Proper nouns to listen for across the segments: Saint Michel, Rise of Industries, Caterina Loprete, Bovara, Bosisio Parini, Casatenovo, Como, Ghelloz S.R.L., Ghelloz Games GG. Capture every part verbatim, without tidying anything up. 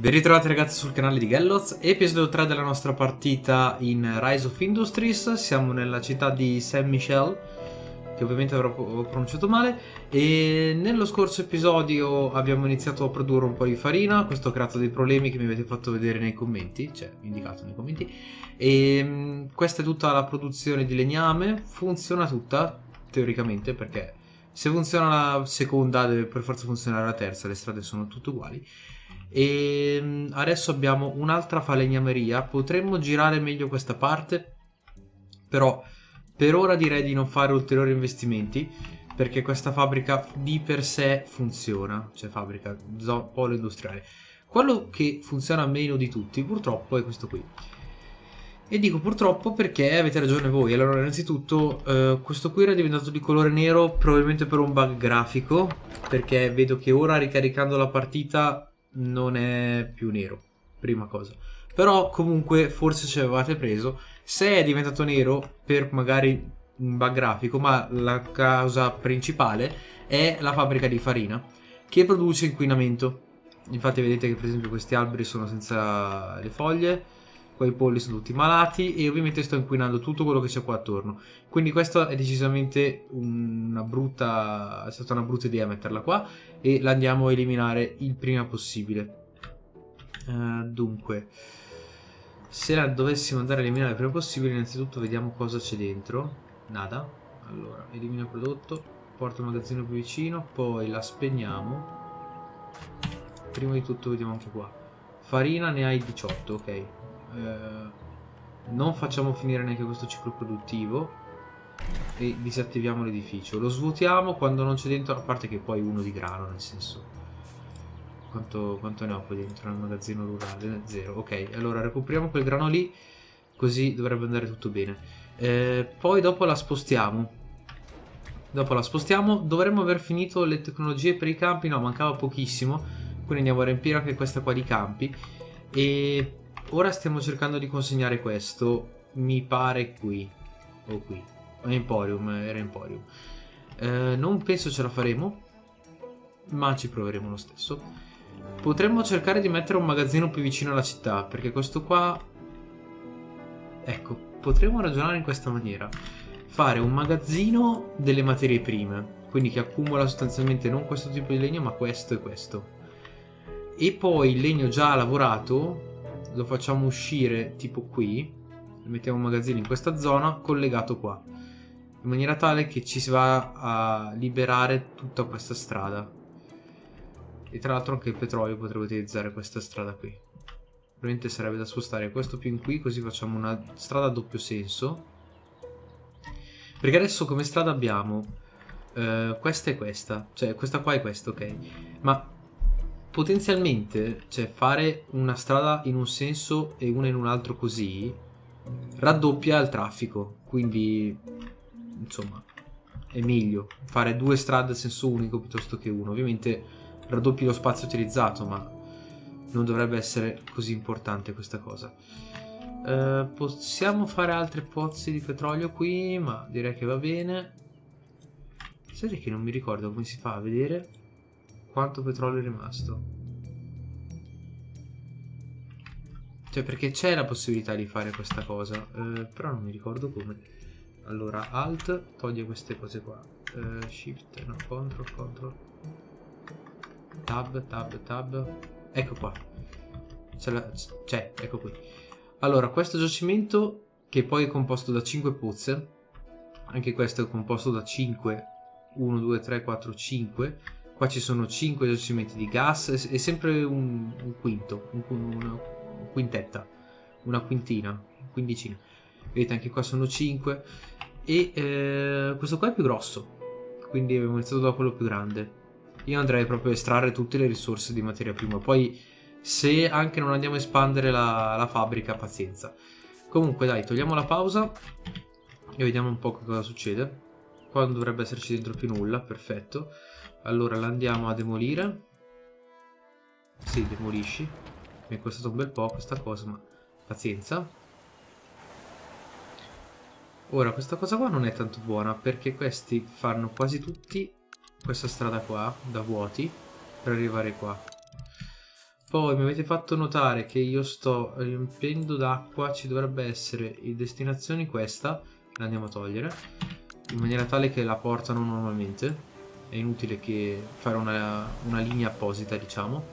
Ben ritrovati ragazzi sul canale di Ghelloz, episodio tre della nostra partita in Rise of Industries. Siamo nella città di Saint Michel, che ovviamente avrò pronunciato male, e nello scorso episodio abbiamo iniziato a produrre un po' di farina. Questo ha creato dei problemi che mi avete fatto vedere nei commenti, cioè indicato nei commenti, e questa è tutta la produzione di legname. Funziona tutta, teoricamente, perché se funziona la seconda deve per forza funzionare la terza, le strade sono tutte uguali. E adesso abbiamo un'altra falegnameria. Potremmo girare meglio questa parte, però per ora direi di non fare ulteriori investimenti, perché questa fabbrica di per sé funziona, cioè fabbrica, polo industriale. Quello che funziona meno di tutti purtroppo è questo qui, e dico purtroppo perché avete ragione voi. Allora, innanzitutto eh, questo qui era diventato di colore nero probabilmente per un bug grafico, perché vedo che ora, ricaricando la partita, non è più nero, prima cosa. Però comunque forse ci avevate preso. Se è diventato nero per magari un bug grafico, ma la causa principale è la fabbrica di farina, che produce inquinamento. Infatti vedete che per esempio questi alberi sono senza le foglie, quei polli sono tutti malati, e ovviamente sto inquinando tutto quello che c'è qua attorno. Quindi questa è decisamente una brutta, è stata una brutta idea metterla qua, e la andiamo a eliminare il prima possibile. Uh, dunque, se la dovessimo andare a eliminare il prima possibile, innanzitutto vediamo cosa c'è dentro. Nada. Allora, elimina il prodotto, porta il magazzino più vicino, poi la spegniamo. Prima di tutto vediamo anche qua. Farina ne hai diciotto, ok. Uh, non facciamo finire neanche questo ciclo produttivo e disattiviamo l'edificio. Lo svuotiamo quando non c'è dentro, a parte che poi uno di grano, nel senso, quanto, quanto ne ho qui dentro nel magazzino rurale? Zero, ok. Allora recuperiamo quel grano lì, così dovrebbe andare tutto bene. uh, poi dopo la spostiamo dopo la spostiamo dovremmo aver finito le tecnologie per i campi. No, mancava pochissimo, quindi andiamo a riempire anche questa qua di campi. E ora stiamo cercando di consegnare questo, mi pare qui, o qui, Emporium, era Emporium. Eh, non penso ce la faremo, ma ci proveremo lo stesso. Potremmo cercare di mettere un magazzino più vicino alla città, perché questo qua... Ecco, potremmo ragionare in questa maniera. Fare un magazzino delle materie prime, quindi che accumula sostanzialmente non questo tipo di legno, ma questo e questo. E poi il legno già lavorato lo facciamo uscire tipo qui, mettiamo un magazzino in questa zona collegato qua, in maniera tale che ci si va a liberare tutta questa strada. E tra l'altro anche il petrolio potrebbe utilizzare questa strada qui. Probabilmente sarebbe da spostare questo più in qui, così facciamo una strada a doppio senso, perché adesso come strada abbiamo eh, questa e questa, cioè questa qua e questa, ok. Ma potenzialmente, cioè, fare una strada in un senso e una in un altro così raddoppia il traffico, quindi insomma è meglio fare due strade a senso unico piuttosto che uno. Ovviamente raddoppi lo spazio utilizzato, ma non dovrebbe essere così importante questa cosa. eh, possiamo fare altri pozzi di petrolio qui, ma direi che va bene. Sai che non mi ricordo come si fa a vedere quanto petrolio è rimasto, cioè, perché c'è la possibilità di fare questa cosa, eh, però non mi ricordo come. Allora alt toglie queste cose qua, eh, shift no, control control tab tab tab, ecco qua c'è, ecco qui. Allora questo giacimento, che poi è composto da cinque pozze, anche questo è composto da cinque, uno due tre quattro cinque. Qua ci sono cinque giacimenti di gas, e sempre un, un quinto, un, una quintetta, una quintina, quindicina. Vedete anche qua sono cinque, e eh, questo qua è più grosso, quindi abbiamo iniziato da quello più grande. Io andrei proprio a estrarre tutte le risorse di materia prima, poi se anche non andiamo a espandere la, la fabbrica, pazienza. Comunque dai, togliamo la pausa e vediamo un po' cosa succede. Qua non dovrebbe esserci dentro più nulla, perfetto. Allora la andiamo a demolire. Sì, demolisci. Mi è costato un bel po' questa cosa, ma pazienza. Ora questa cosa qua non è tanto buona, perché questi fanno quasi tutti questa strada qua da vuoti per arrivare qua. Poi mi avete fatto notare che io sto riempiendo d'acqua, ci dovrebbe essere in destinazioni questa, la andiamo a togliere, in maniera tale che la portano normalmente, è inutile che fare una, una linea apposita, diciamo.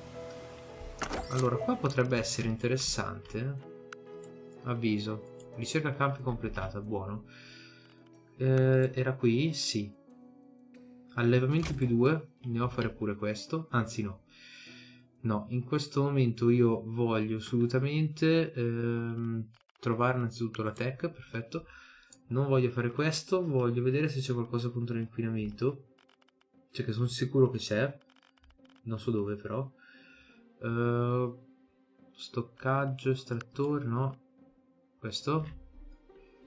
Allora, qua potrebbe essere interessante, avviso, ricerca campi completata, buono. Eh, era qui? Sì. Allevamento più due, andiamo a fare pure questo, anzi no. No, in questo momento io voglio assolutamente ehm, trovare innanzitutto la tech, perfetto. Non voglio fare questo, voglio vedere se c'è qualcosa contro l'inquinamento. Cioè che sono sicuro che c'è, non so dove però. Uh, stoccaggio, estrattore, no. Questo.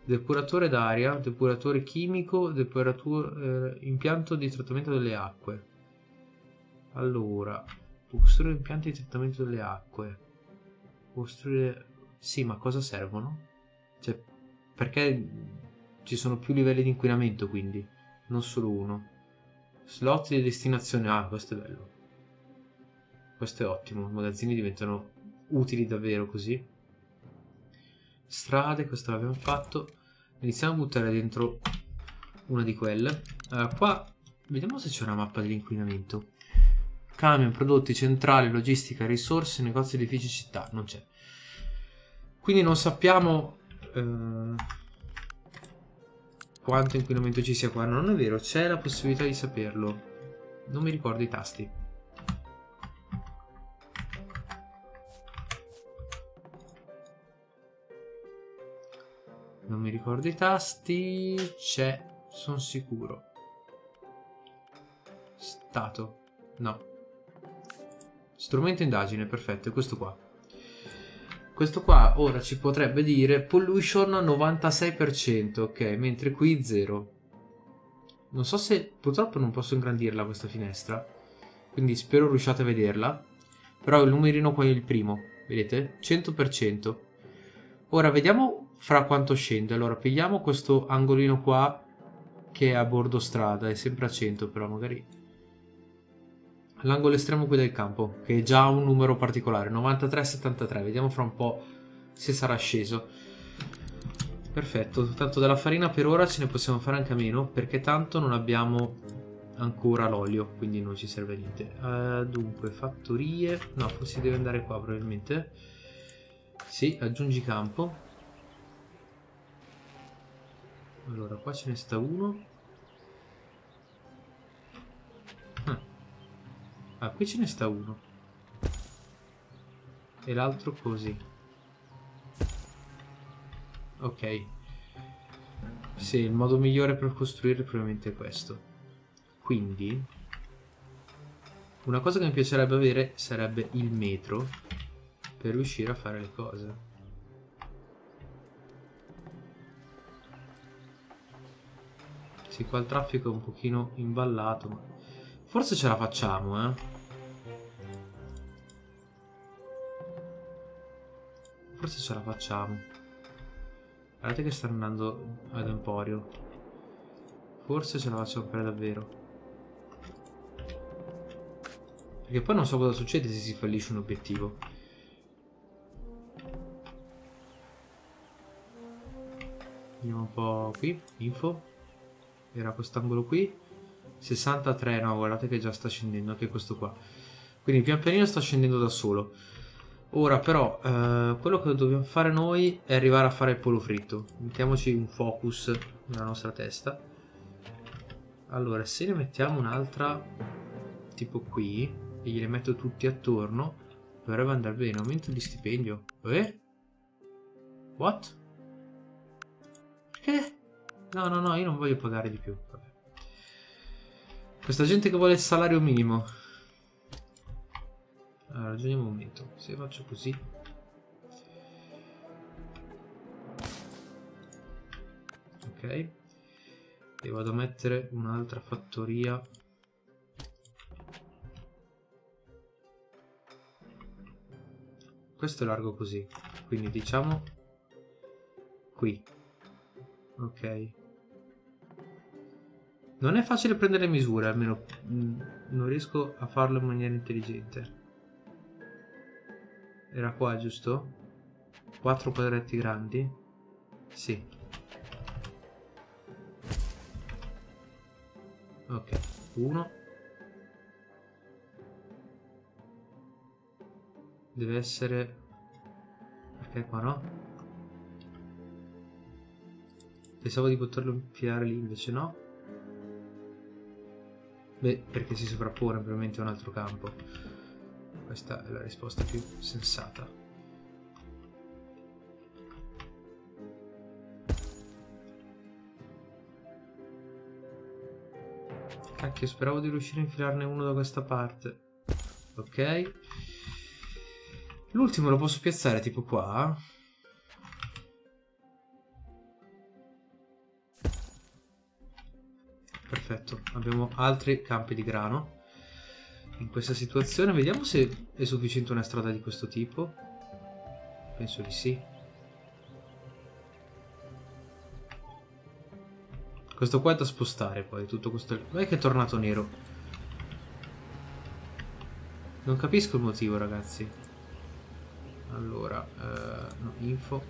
Depuratore d'aria, depuratore chimico, depuratore, eh, impianto di trattamento delle acque. Allora... costruire impianti di trattamento delle acque, costruire... sì, ma cosa servono? Cioè, perché ci sono più livelli di inquinamento, quindi non solo uno. Slot di destinazione, ah, questo è bello, questo è ottimo, i magazzini diventano utili davvero così. Strade, questo l'abbiamo fatto, iniziamo a buttare dentro una di quelle. Allora, qua vediamo se c'è una mappa dell'inquinamento. Camion, prodotti, centrali, logistica, risorse, negozi, edifici, città, non c'è. Quindi non sappiamo eh, quanto inquinamento ci sia qua. Non è vero, c'è la possibilità di saperlo. Non mi ricordo i tasti. Non mi ricordo i tasti. C'è, sono sicuro. Stato. No. Strumento indagine, perfetto, è questo qua. Questo qua ora ci potrebbe dire pollution novantasei per cento, ok, mentre qui zero. Non so se, purtroppo non posso ingrandirla questa finestra, quindi spero riusciate a vederla. Però il numerino qua è il primo, vedete? cento per cento. Ora vediamo fra quanto scende. Allora pigliamo questo angolino qua che è a bordo strada, è sempre a cento però magari... l'angolo estremo qui del campo, che è già un numero particolare, novantatré virgola settantatré, vediamo fra un po' se sarà sceso. Perfetto, tanto della farina per ora ce ne possiamo fare anche a meno, perché tanto non abbiamo ancora l'olio, quindi non ci serve niente. Uh, dunque, fattorie, no, forse deve andare qua probabilmente. Sì, aggiungi campo. Allora, qua ce ne sta uno. Ah, qui ce ne sta uno. E l'altro così. Ok. Sì, il modo migliore per costruire è probabilmente questo. Quindi, una cosa che mi piacerebbe avere sarebbe il metro per riuscire a fare le cose. Sì, qua il traffico è un pochino imballato, ma... forse ce la facciamo, eh. Forse ce la facciamo. Guardate che sta andando ad Emporio. Forse ce la facciamo fare davvero. Perché poi non so cosa succede se si fallisce un obiettivo. Andiamo un po' qui, info. Era quest'angolo qui. sessantatré, no, guardate che già sta scendendo anche questo qua. Quindi pian pianino sta scendendo da solo. Ora però eh, quello che dobbiamo fare noi è arrivare a fare il pollo fritto. Mettiamoci un focus nella nostra testa. Allora, se ne mettiamo un'altra tipo qui e gliele metto tutti attorno, dovrebbe andare bene. Aumento di stipendio. Eh? What? Perché? No, no, no, io non voglio pagare di più. Questa gente che vuole il salario minimo. Allora, ragioniamo un momento. Se faccio così. Ok. E vado a mettere un'altra fattoria. Questo è largo così. Quindi diciamo qui. Ok. Non è facile prendere misure, almeno non riesco a farlo in maniera intelligente. Era qua, giusto? Quattro quadretti grandi. Sì. Ok, uno. Deve essere... perché qua no? Pensavo di poterlo infilare lì, invece no. Beh, perché si sovrappone probabilmente a un altro campo. Questa è la risposta più sensata. Cacchio, speravo di riuscire a infilarne uno da questa parte. Ok. L'ultimo lo posso piazzare tipo qua. Perfetto, abbiamo altri campi di grano in questa situazione. Vediamo se è sufficiente una strada di questo tipo. Penso di sì. Questo qua è da spostare poi, tutto questo... ma è che è tornato nero. Non capisco il motivo, ragazzi. Allora, eh, no, info.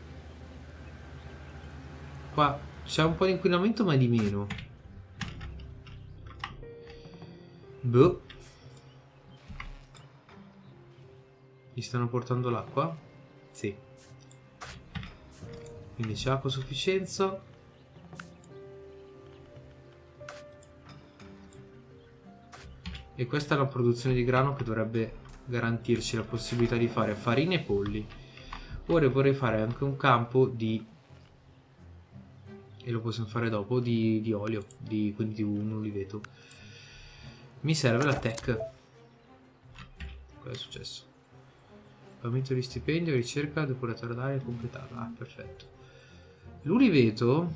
Qua c'è un po' di inquinamento, ma è di meno. Boh. Mi stanno portando l'acqua? Sì. Quindi c'è acqua a sufficienza. E questa è la produzione di grano che dovrebbe garantirci la possibilità di fare farina e polli. Ora vorrei fare anche un campo di... e lo possiamo fare dopo, di, di olio, di, quindi di un oliveto. Mi serve la tech. Cosa è successo? Pagamento di stipendio, ricerca, depuratore d'aria completata. Ah, perfetto. L'oliveto,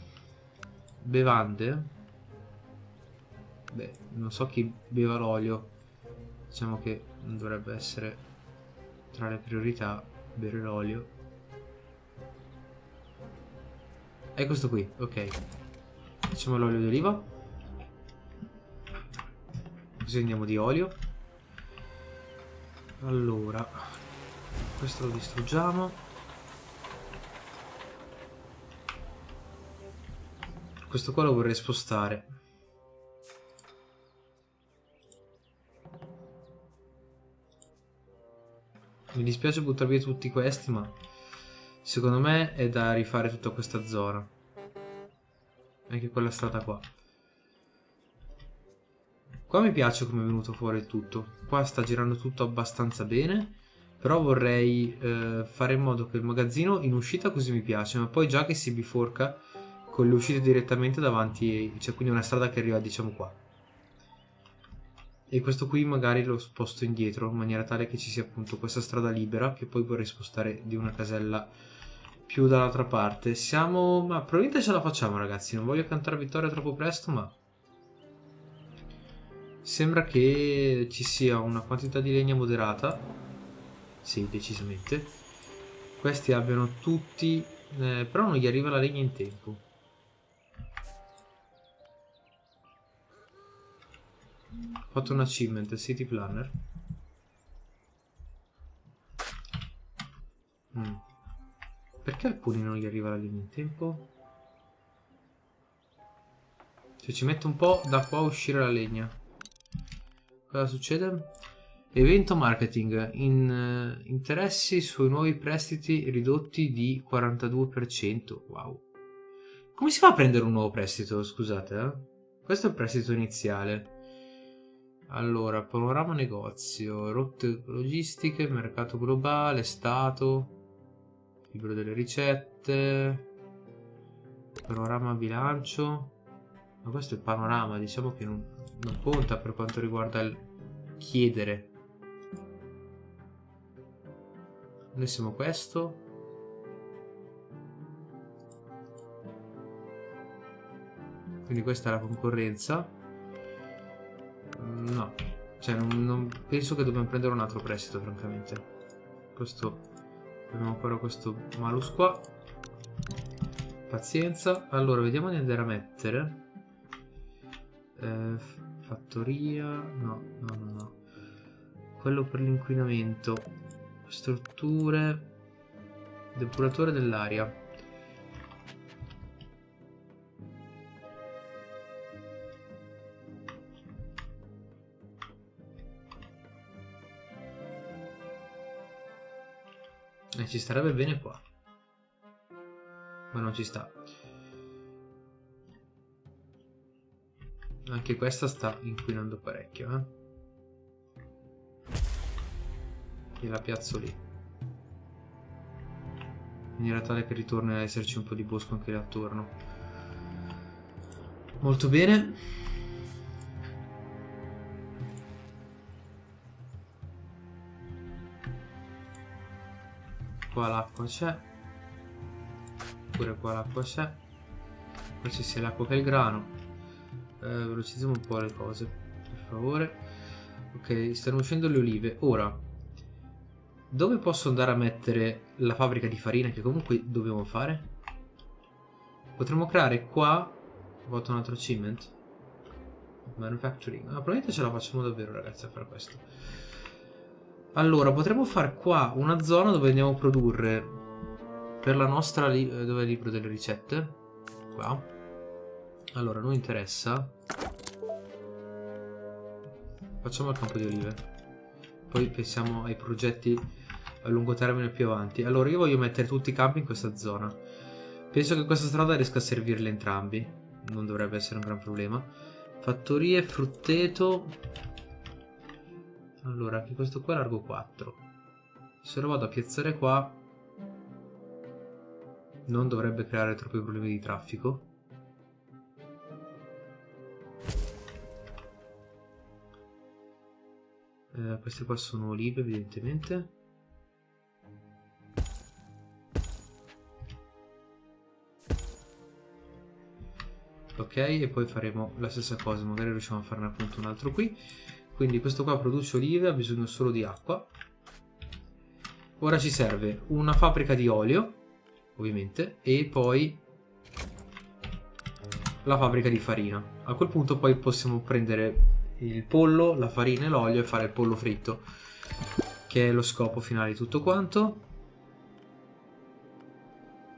bevande. Beh, non so chi beva l'olio. Diciamo che dovrebbe essere tra le priorità bere l'olio. È questo qui, ok. Facciamo l'olio d'oliva. Così andiamo di olio. Allora, questo lo distruggiamo. Questo qua lo vorrei spostare. Mi dispiace buttare via tutti questi, ma secondo me è da rifare tutta questa zona. Anche quella strada qua. Qua mi piace come è venuto fuori tutto. Qua sta girando tutto abbastanza bene. Però vorrei eh, fare in modo che il magazzino in uscita così mi piace. Ma poi già che si biforca con le uscite direttamente davanti. Cioè quindi una strada che arriva diciamo qua. E questo qui magari lo sposto indietro. In maniera tale che ci sia appunto questa strada libera. Che poi vorrei spostare di una casella più dall'altra parte. Siamo... ma probabilmente ce la facciamo, ragazzi. Non voglio cantare vittoria troppo presto, ma... sembra che ci sia una quantità di legna moderata. Sì, decisamente. Questi abbiano tutti... eh, però non gli arriva la legna in tempo. Ho fatto un achievement, City Planner. Mm. Perché alcuni non gli arriva la legna in tempo? Cioè ci mette un po' da qua a uscire la legna. Cosa succede? Evento marketing. In, uh, interessi sui nuovi prestiti ridotti di quarantadue per cento. Wow. Come si fa a prendere un nuovo prestito? Scusate. Eh? Questo è il prestito iniziale. Allora, panorama negozio, rotte logistiche, mercato globale, stato, libro delle ricette, panorama bilancio. Ma questo è il panorama, diciamo che non... non conta per quanto riguarda il chiedere. Noi siamo questo. Quindi questa è la concorrenza. No. Cioè non, non penso che dobbiamo prendere un altro prestito, francamente. Questo. Abbiamo ancora questo malus qua. Pazienza. Allora vediamo di andare a mettere Eh, fattoria, no, no, no, no, quello per l'inquinamento. strutture, depuratore dell'aria. E ci starebbe bene qua, ma non ci sta. Anche questa sta inquinando parecchio, eh. La piazzo lì in maniera tale che ritorni ad esserci un po' di bosco anche lì attorno. Molto bene, qua l'acqua c'è, pure qua l'acqua c'è, qua ci sia l'acqua che il grano. Eh, velocizziamo un po' le cose per favore. Ok, stanno uscendo le olive ora. Dove posso andare a mettere la fabbrica di farina che comunque dobbiamo fare? Potremmo creare qua... Ho fatto un altro achievement. Manufacturing. Ah, probabilmente ce la facciamo davvero, ragazzi, a fare questo. Allora, potremmo fare qua una zona dove andiamo a produrre per la nostra... Li dove è il libro delle ricette? Qua. Allora, non interessa. Facciamo il campo di olive. Poi pensiamo ai progetti a lungo termine più avanti. Allora io voglio mettere tutti i campi in questa zona. Penso che questa strada riesca a servirle entrambi, non dovrebbe essere un gran problema. Fattorie, frutteto. Allora anche questo qua è largo quattro. Se lo vado a piazzare qua non dovrebbe creare troppi problemi di traffico. Eh, queste qua sono olive evidentemente. Ok, e poi faremo la stessa cosa, magari riusciamo a farne appunto un altro qui. Quindi questo qua produce olive, ha bisogno solo di acqua. Ora ci serve una fabbrica di olio, ovviamente, e poi la fabbrica di farina. A quel punto poi possiamo prendere il pollo, la farina e l'olio e fare il pollo fritto, che è lo scopo finale di tutto quanto.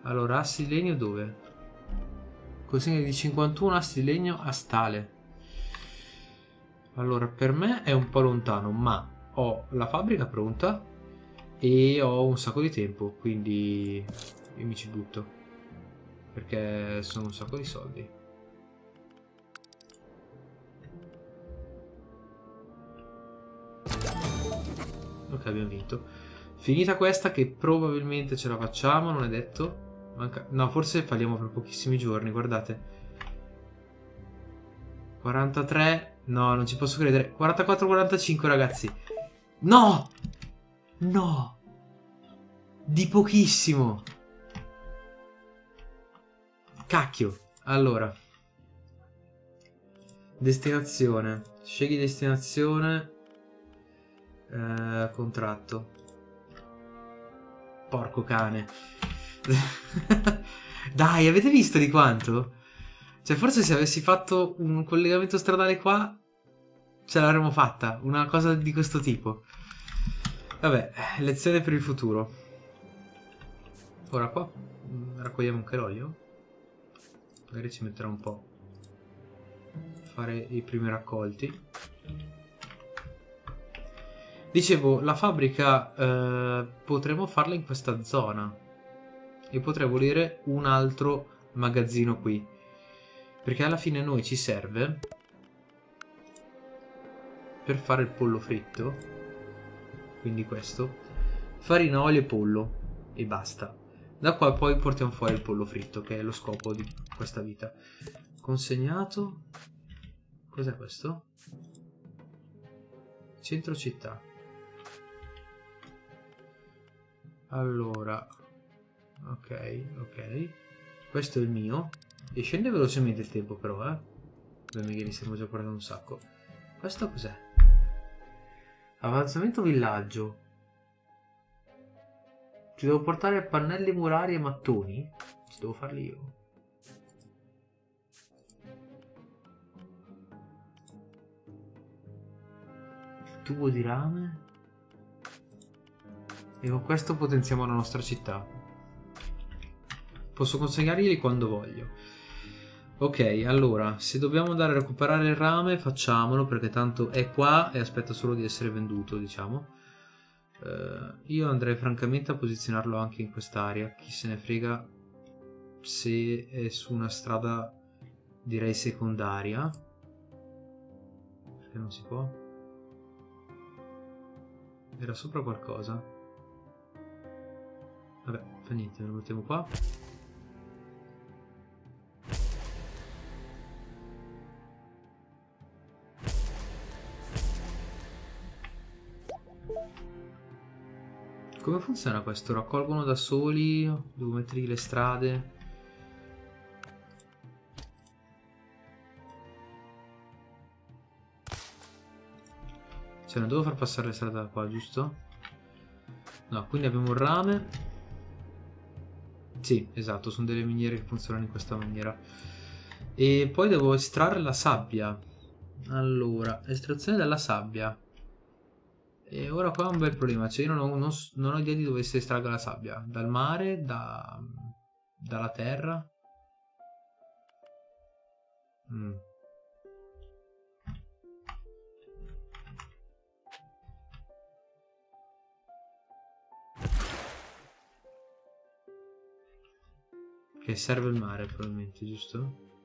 Allora, assi di legno dove? Consegna di cinquantuno assi di legno a Stale. Allora, per me è un po' lontano, ma ho la fabbrica pronta e ho un sacco di tempo, quindi io mi ci butto, perché sono un sacco di soldi. Ok, abbiamo vinto. Finita questa, che probabilmente ce la facciamo, non è detto. Manca... No, forse falliamo per pochissimi giorni, guardate. quarantatré. No, non ci posso credere. quarantaquattro quarantacinque, ragazzi. No! No! Di pochissimo. Cacchio. Allora. Destinazione. Scegli destinazione. Eh, contratto. Porco cane. Dai, avete visto di quanto? Cioè, forse se avessi fatto un collegamento stradale qua ce l'avremmo fatta, una cosa di questo tipo. Vabbè, lezione per il futuro. Ora qua raccogliamo anche l'olio, magari ci metterà un po' a fare i primi raccolti. Dicevo, la fabbrica eh, potremmo farla in questa zona. E potrei volere un altro magazzino qui, perché alla fine noi ci serve per fare il pollo fritto, quindi questo, farina, olio e pollo e basta. Da qua poi portiamo fuori il pollo fritto, che è lo scopo di questa vita. Consegnato. Cos'è questo? Centro città. Allora, ok, ok, questo è il mio. E scende velocemente il tempo però, eh. Dove mi stiamo già parlando un sacco. Questo cos'è? Avanzamento villaggio. Ci devo portare pannelli murari e mattoni? Ci devo farli io. Tubo di rame. e con questo potenziamo la nostra città. Posso consegnarglieli quando voglio. Ok, allora, se dobbiamo andare a recuperare il rame facciamolo, perché tanto è qua e aspetta solo di essere venduto, diciamo. Uh, io andrei francamente a posizionarlo anche in quest'area, chi se ne frega se è su una strada direi secondaria. Perché non si può? Era sopra qualcosa? Vabbè, fa niente, lo mettiamo qua. Come funziona questo? Raccolgono da soli? Devo mettergli le strade? Cioè non devo far passare le strade da qua, giusto? No, quindi abbiamo un rame. Sì, esatto, sono delle miniere che funzionano in questa maniera. E poi devo estrarre la sabbia. Allora, estrazione della sabbia. E ora qua è un bel problema, cioè io non ho, non, non ho idea di dove si estragga la sabbia. Dal mare, da, dalla terra. Mm. Che serve il mare probabilmente, giusto?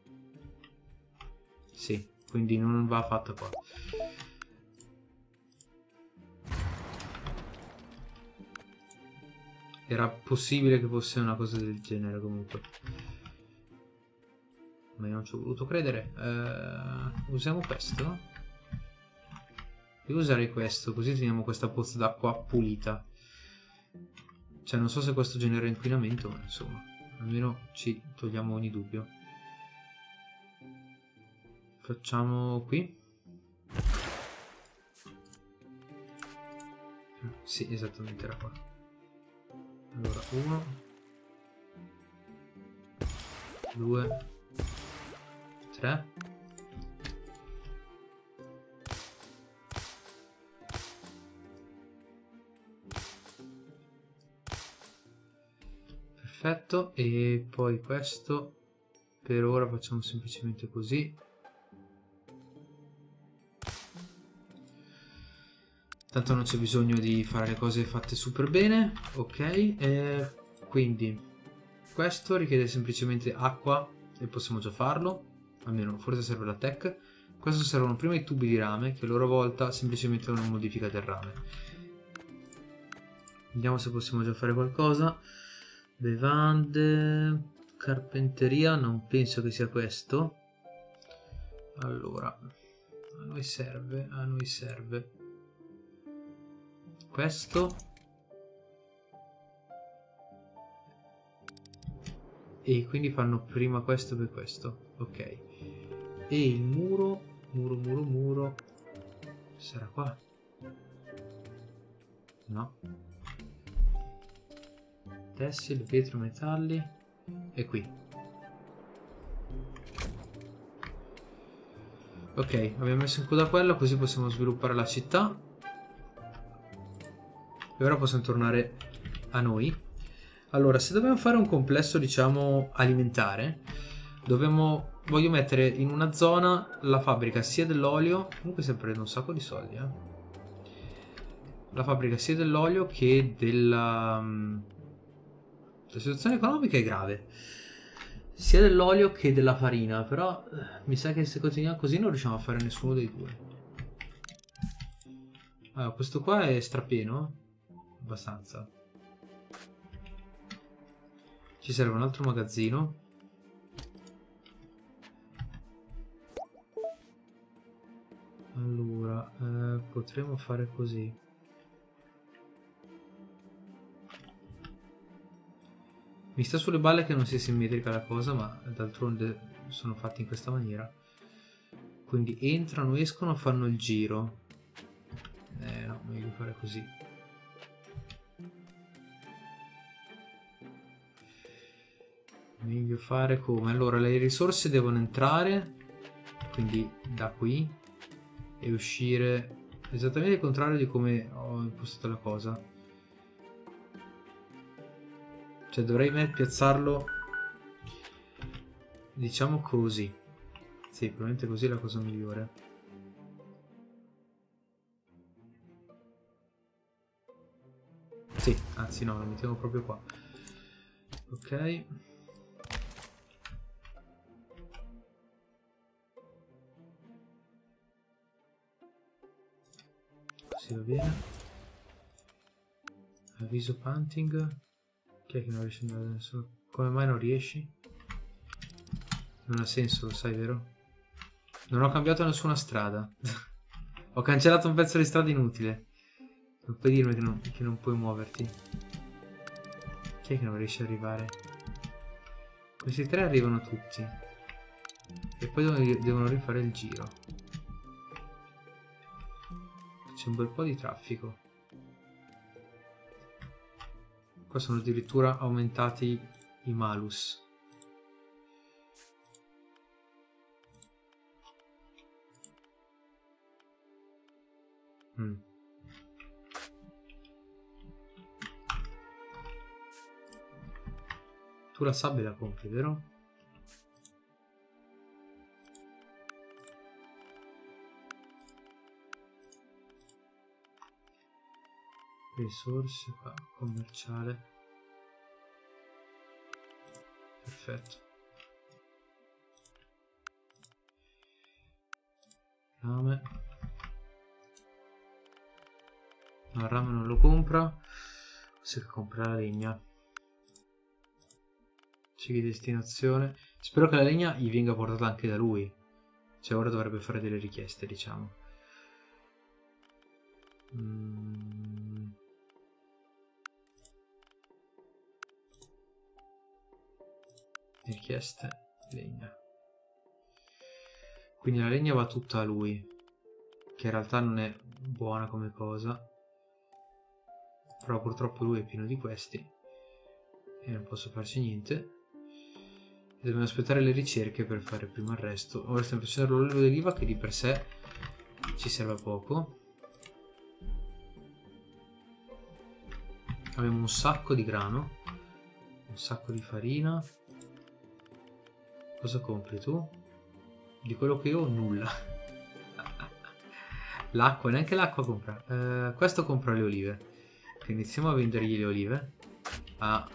Sì, quindi non va fatta qua. Era possibile che fosse una cosa del genere comunque. Ma io non ci ho voluto credere. Uh, usiamo questo. Devo usare questo, così teniamo questa pozza d'acqua pulita. Cioè non so se questo genera inquinamento, ma insomma, almeno ci togliamo ogni dubbio. Facciamo qui. Sì, esattamente era qua. Allora, uno, due, tre. Perfetto, e poi questo per ora facciamo semplicemente così. Tanto non c'è bisogno di fare le cose fatte super bene, ok? Eh, quindi questo richiede semplicemente acqua e possiamo già farlo, almeno forse serve la tech. Questo servono prima i tubi di rame, che a loro volta semplicemente è una modifica del rame. Vediamo se possiamo già fare qualcosa. Bevande, carpenteria, non penso che sia questo. Allora, a noi serve, a noi serve... questo e quindi fanno prima questo per questo, ok. E il muro muro muro muro sarà qua, no? Tessili, pietra, metalli e qui. Ok, abbiamo messo in coda quello, così possiamo sviluppare la città. E ora possiamo tornare a noi. Allora, se dobbiamo fare un complesso, diciamo, alimentare, dobbiamo, voglio mettere in una zona la fabbrica sia dell'olio, comunque si è preso un sacco di soldi, eh? La fabbrica sia dell'olio che della... La situazione economica è grave. Sia dell'olio che della farina, però mi sa che se continuiamo così non riusciamo a fare nessuno dei due. Allora, questo qua è strapieno. Abbastanza. Ci serve un altro magazzino. Allora, eh, potremmo fare così. Mi sta sulle balle che non sia simmetrica la cosa, ma d'altronde sono fatti in questa maniera. Quindi entrano, escono, fanno il giro. Eh no, meglio fare così. Meglio fare come? Allora, le risorse devono entrare, quindi da qui, e uscire esattamente il contrario di come ho impostato la cosa. Cioè dovrei piazzarlo, diciamo così. Sì, probabilmente così è la cosa migliore. Sì, anzi no, lo mettiamo proprio qua. Ok. Così va bene. Avviso punting. Chi è che non riesce ad andare da nessuno? Come mai non riesci? Non ha senso, lo sai, vero? Non ho cambiato nessuna strada. Ho cancellato un pezzo di strada inutile. Non puoi dirmi che non, che non puoi muoverti. Chi è che non riesce ad arrivare? Questi tre arrivano tutti. E poi devono, devono rifare il giro. C'è un bel po' di traffico. Qua sono addirittura aumentati i malus. Mm. Tu la sabbia la compri, vero? Risorse qua, commerciale. Perfetto. Rame. No, il rame non lo compra. Se compra la legna. C'è di destinazione. Spero che la legna gli venga portata anche da lui. Cioè ora dovrebbe fare delle richieste, diciamo. Mm. Richieste legna, quindi la legna va tutta a lui, che in realtà non è buona come cosa, però purtroppo lui è pieno di questi e non posso farci niente. Dobbiamo aspettare le ricerche per fare prima il resto. Ora stiamo facendo l'olio d'oliva che di per sé ci serve a poco. Abbiamo un sacco di grano, un sacco di farina. Cosa compri tu? Di quello che ho nulla. L'acqua, neanche l'acqua compra. Eh, questo compra le olive. Quindi iniziamo a vendergli le olive a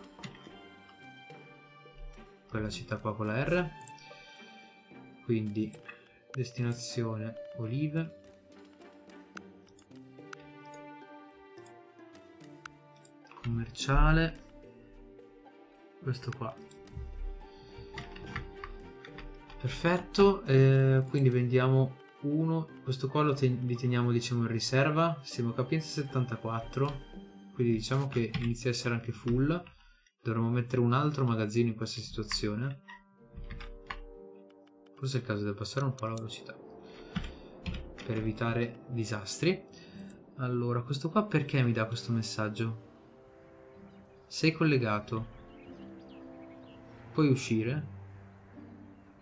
quella città qua con la R. Quindi destinazione olive. Commerciale. Questo qua. Perfetto, eh, quindi vendiamo uno, questo qua lo ten li teniamo, diciamo, in riserva. Siamo capienza settantaquattro, quindi diciamo che inizia a essere anche full. Dovremmo mettere un altro magazzino in questa situazione. Forse è il caso di abbassare un po' la velocità per evitare disastri. Allora, questo qua perché mi dà questo messaggio? Sei collegato, puoi uscire.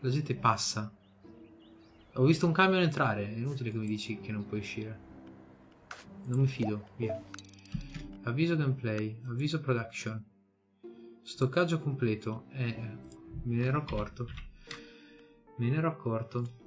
La gente passa. Ho visto un camion entrare. È inutile che mi dici che non puoi uscire. Non mi fido. Via. Avviso gameplay. Avviso production. Stoccaggio completo. Eh, me ne ero accorto. Me ne ero accorto.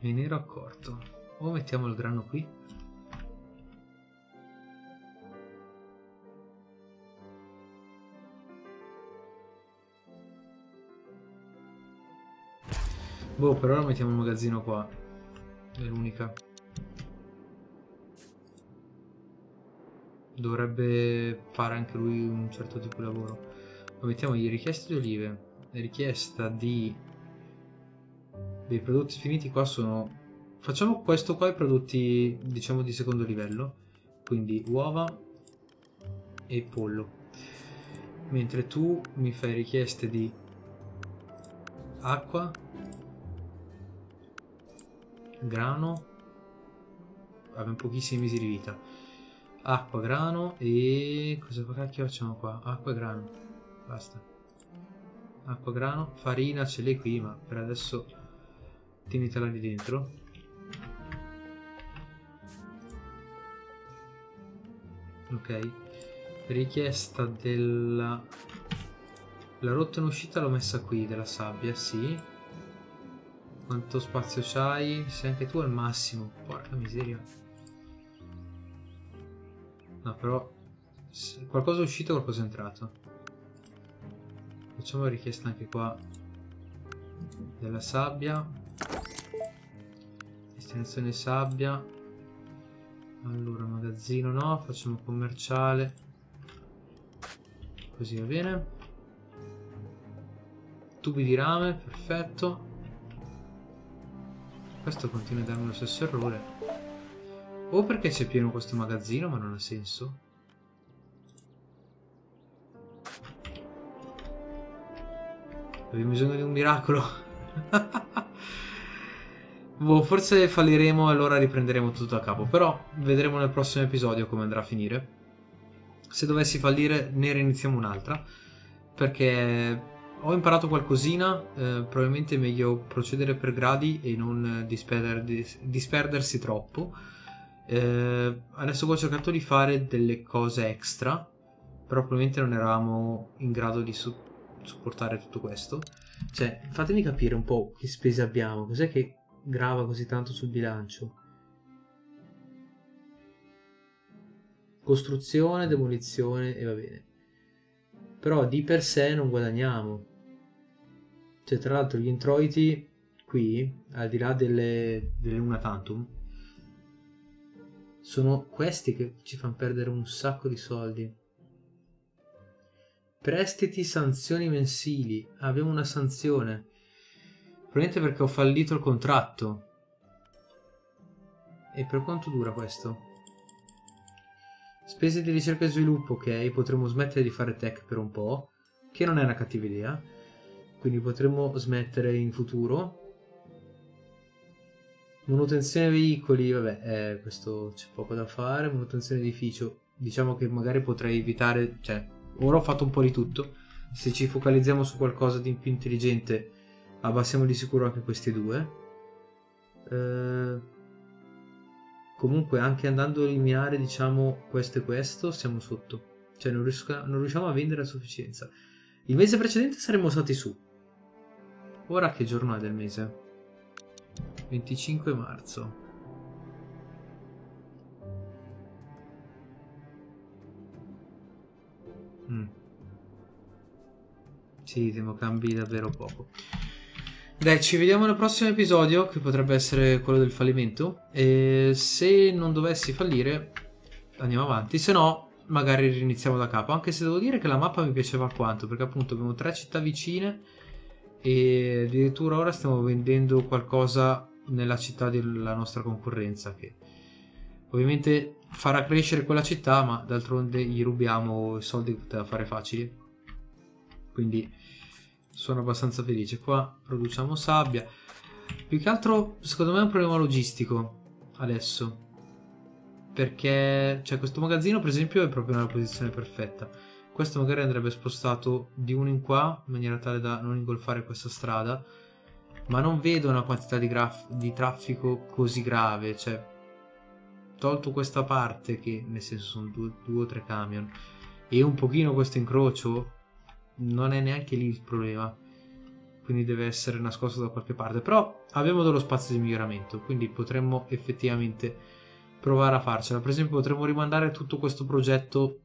Me ne ero accorto. O mettiamo il grano qui. Boh, per ora mettiamo il magazzino qua. È l'unica. Dovrebbe fare anche lui un certo tipo di lavoro. Ma mettiamo gli richieste di olive. Richiesta di... dei prodotti finiti qua sono... Facciamo questo qua i prodotti, diciamo, di secondo livello. Quindi uova e pollo. Mentre tu mi fai richieste di acqua, grano. Abbiamo pochissimi mesi di vita. Acqua, grano e... cosa cacchio facciamo qua? Acqua e grano. Basta. acqua grano, farina ce l'hai qui, ma per adesso tenetela lì dentro. Ok, richiesta della... la rotta in uscita l'ho messa qui, della sabbia, sì. Quanto spazio c'hai? Sei anche tu al massimo, porca miseria. No, però qualcosa è uscito e qualcosa è entrato. Facciamo richiesta anche qua della sabbia. Destinazione sabbia. Allora, magazzino no, facciamo commerciale. Così va bene. Tubi di rame, perfetto. Questo continua a darmi lo stesso errore. O perché c'è pieno questo magazzino, ma non ha senso. Abbiamo bisogno di un miracolo. Boh, forse falliremo e allora riprenderemo tutto da capo. Però vedremo nel prossimo episodio come andrà a finire. Se dovessi fallire ne reiniziamo un'altra, perché ho imparato qualcosina. eh, Probabilmente è meglio procedere per gradi e non disper dis disperdersi troppo. eh, Adesso ho cercato di fare delle cose extra, però probabilmente non eravamo in grado di supportare supportare tutto questo. Cioè, fatemi capire un po' che spese abbiamo, cos'è che grava così tanto sul bilancio. Costruzione, demolizione e va bene, però di per sé non guadagniamo. Cioè, tra l'altro gli introiti qui, al di là delle, delle una tantum, sono questi che ci fanno perdere un sacco di soldi. Prestiti, sanzioni mensili. Abbiamo una sanzione. Probabilmente perché ho fallito il contratto. E per quanto dura questo? Spese di ricerca e sviluppo, ok. Potremmo smettere di fare tech per un po', che non è una cattiva idea. Quindi potremmo smettere in futuro. Manutenzione veicoli, vabbè, eh, questo c'è poco da fare. Manutenzione edificio. Diciamo che magari potrei evitare... cioè, ora ho fatto un po' di tutto. Se ci focalizziamo su qualcosa di più intelligente abbassiamo di sicuro anche questi due. eh, Comunque anche andando a eliminare, diciamo, questo e questo, siamo sotto. Cioè non, non riusciamo a vendere a sufficienza. Il mese precedente saremmo stati su. Ora che giorno è del mese? venticinque marzo. Mm. Sì, temo cambi davvero poco. Dai, ci vediamo nel prossimo episodio, che potrebbe essere quello del fallimento. E se non dovessi fallire andiamo avanti, se no magari riniziamo da capo. Anche se devo dire che la mappa mi piaceva alquanto, perché appunto abbiamo tre città vicine e addirittura ora stiamo vendendo qualcosa nella città della nostra concorrenza, che ovviamente farà crescere quella città, ma d'altronde gli rubiamo i soldi che poteva fare facili. Quindi sono abbastanza felice. Qua produciamo sabbia. Più che altro secondo me è un problema logistico adesso, perché cioè, questo magazzino per esempio è proprio nella posizione perfetta. Questo magari andrebbe spostato di uno in qua, in maniera tale da non ingolfare questa strada. Ma non vedo una quantità di, di traffico così grave. Cioè, tolto questa parte, che nel senso sono due, due o tre camion, e un pochino questo incrocio, non è neanche lì il problema, quindi deve essere nascosto da qualche parte. Però abbiamo dello spazio di miglioramento, quindi potremmo effettivamente provare a farcela. Per esempio potremmo rimandare tutto questo progetto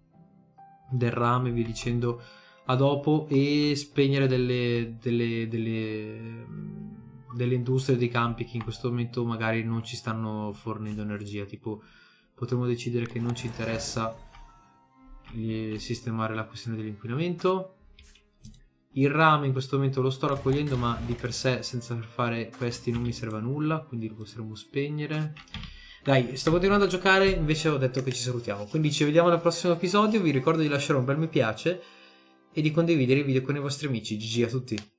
del rame, vi dicendo, a dopo, e spegnere delle, delle, delle delle industrie, dei campi che in questo momento magari non ci stanno fornendo energia. Tipo potremmo decidere che non ci interessa sistemare la questione dell'inquinamento. Il rame in questo momento lo sto raccogliendo, ma di per sé senza fare questi non mi serve a nulla, quindi lo potremmo spegnere. Dai, sto continuando a giocare, invece ho detto che ci salutiamo, quindi ci vediamo al prossimo episodio. Vi ricordo di lasciare un bel mi piace e di condividere il video con i vostri amici. G G a tutti.